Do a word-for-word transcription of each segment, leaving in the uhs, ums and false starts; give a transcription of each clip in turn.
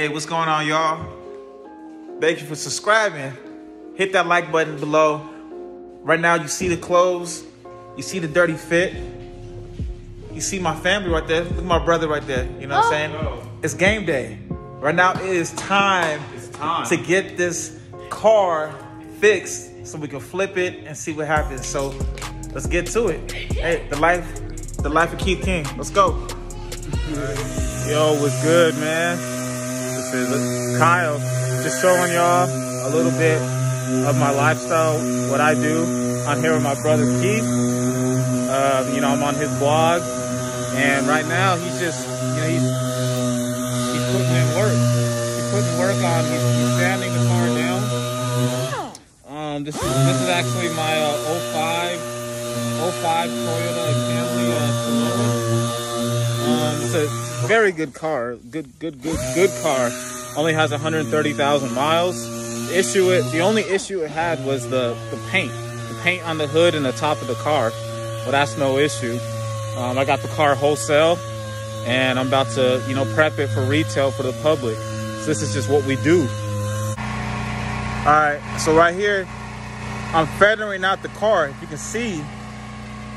Hey, what's going on, y'all? Thank you for subscribing. Hit that like button below. Right now, you see the clothes. You see the dirty fit. You see my family right there. Look at my brother right there. You know what oh. I'm saying? Whoa. It's game day. Right now, it is time, it's time to get this car fixed so we can flip it and see what happens. So let's get to it. Hey, the life, the life of Keith King. Let's go. Yo, what's good, man? This is Kyle. Just showing y'all a little bit of my lifestyle, what I do. I'm here with my brother Keith. Uh, you know, I'm on his blog, and right now he's just, you know, he's. putting in work. He's putting work on. He's, he's sanding the car down. Um, this is this is actually my uh, oh five Toyota Camry. Uh, um, it's a very good car. Good, good, good, good car. Only has one hundred thirty thousand miles. The issue it the only issue it had was the the paint. The paint on the hood and the top of the car. But that's no issue. Um, I got the car wholesale. And I'm about to, you know, prep it for retail for the public. So this is just what we do. All right, so right here, I'm feathering out the car. If you can see,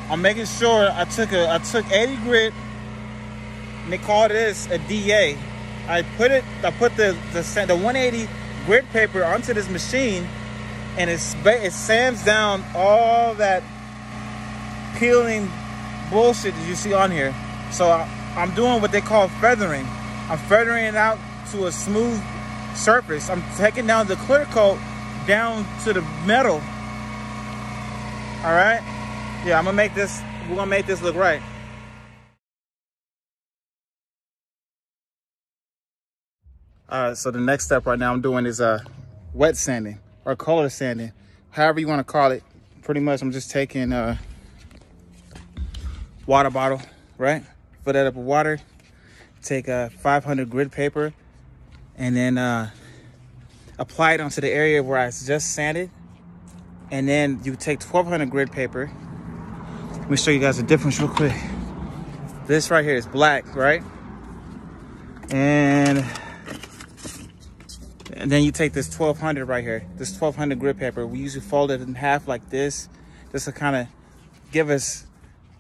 I'm making sure I took a, I took eighty grit, and they call this a D A. I put it, I put the the, the one eighty grit paper onto this machine, and it's it sands down all that peeling bullshit that you see on here. So I. I'm doing what they call feathering. I'm feathering it out to a smooth surface. I'm taking down the clear coat down to the metal. All right? Yeah, I'm gonna make this, we're gonna make this look right. All right, so the next step right now I'm doing is uh, wet sanding or color sanding, however you wanna call it. Pretty much I'm just taking a water bottle, right? Fill that up with water, take a five hundred grit paper, and then uh, apply it onto the area where I just sanded. And then you take twelve hundred grit paper. Let me show you guys the difference real quick. This right here is black, right? And, and then you take this twelve hundred right here, this twelve hundred grit paper. We usually fold it in half like this, just to kind of give us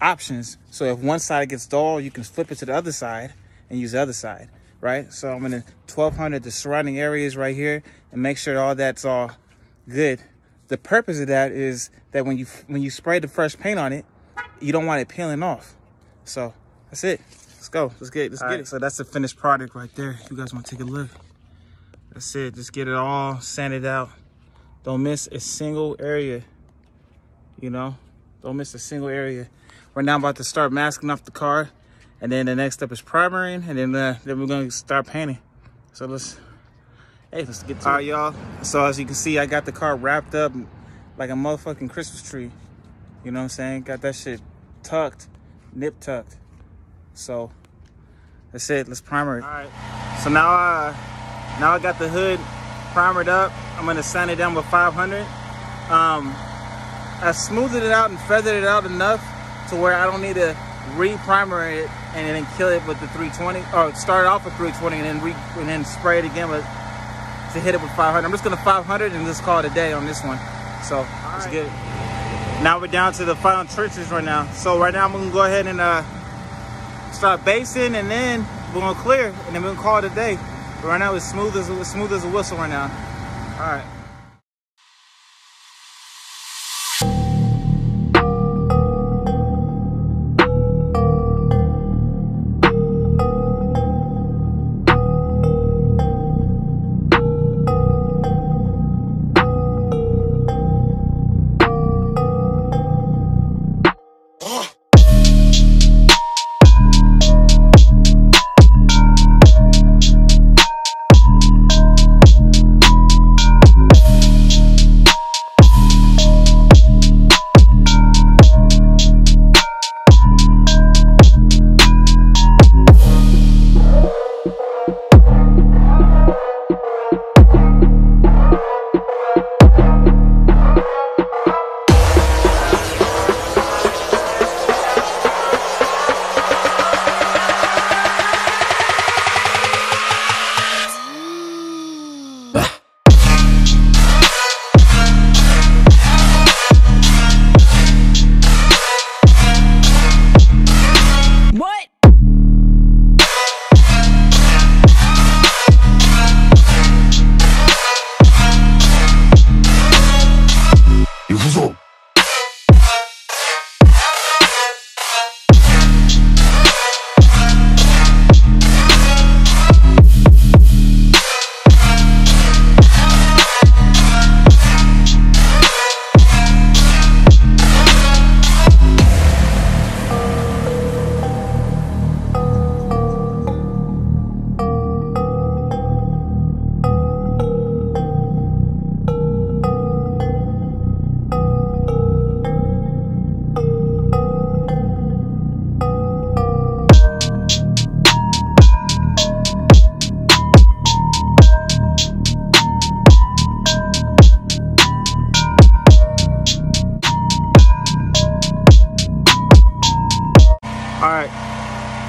options. So if one side gets dull, you can flip it to the other side and use the other side, right? So I'm gonna twelve hundred the surrounding areas right here and make sure all that's all good. The purpose of that is that when you when you spray the fresh paint on it, you don't want it peeling off. So that's it. Let's go. Let's get. Let's all get right. it. So that's the finished product right there. If you guys want to take a look, that's it. Just get it all sanded out. Don't miss a single area. You know, don't miss a single area. Right now, I'm about to start masking off the car, and then the next step is primering, and then uh, then we're gonna start painting. So let's, hey, let's get to it. All right, y'all. So as you can see, I got the car wrapped up like a motherfucking Christmas tree. You know what I'm saying? Got that shit tucked, nip tucked. So that's it. Let's primer it. All right. So now, uh, now I got the hood primered up. I'm gonna sand it down with five hundred. Um, I smoothed it out and feathered it out enough to where I don't need to re-primer it and then kill it with the three twenty, or start off with three twenty and then re and then spray it again with to hit it with five hundred. I'm just gonna five hundred and just call it a day on this one. So let's get it. Now we're down to the final trenches right now. So right now I'm gonna go ahead and uh, start basing, and then we're gonna clear, and then we're gonna call it a day. But right now it's smooth as it's smooth as a whistle right now. All right.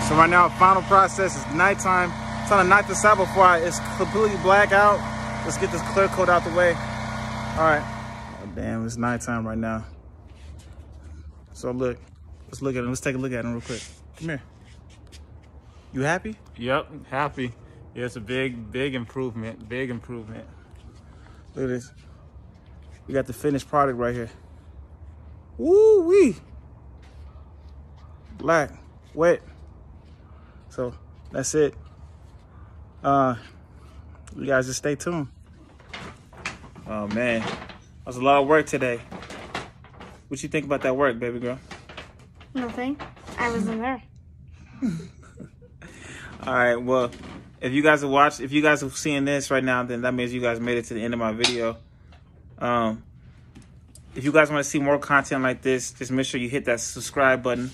So right now, final process is nighttime. I'm trying to knock this out before I, it's completely black out. Let's get this clear coat out the way. All right. Oh, damn, it's nighttime right now. So look, let's look at him. Let's take a look at him real quick. Come here. You happy? Yep, happy. Yeah, it's a big, big improvement. Big improvement. Look at this. We got the finished product right here. Woo-wee. Black, wet. So that's it. Uh, you guys just stay tuned. Oh man, that was a lot of work today. What you think about that work, baby girl? Nothing. I wasn't there. All right. Well, if you guys are watching, if you guys are seeing this right now, then that means you guys made it to the end of my video. Um, if you guys want to see more content like this, just make sure you hit that subscribe button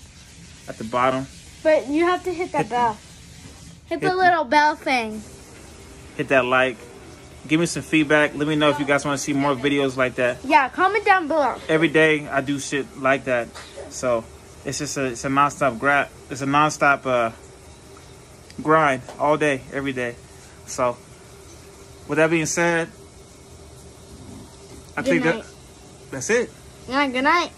at the bottom. But you have to hit that hit bell. The, hit the hit, little bell thing. Hit that like. Give me some feedback. Let me know if you guys want to see more videos like that. Yeah, comment down below. Every day I do shit like that. So it's just a it's a nonstop grab. It's a nonstop uh, grind all day, every day. So with that being said, I good think night. that that's it. Yeah, good night.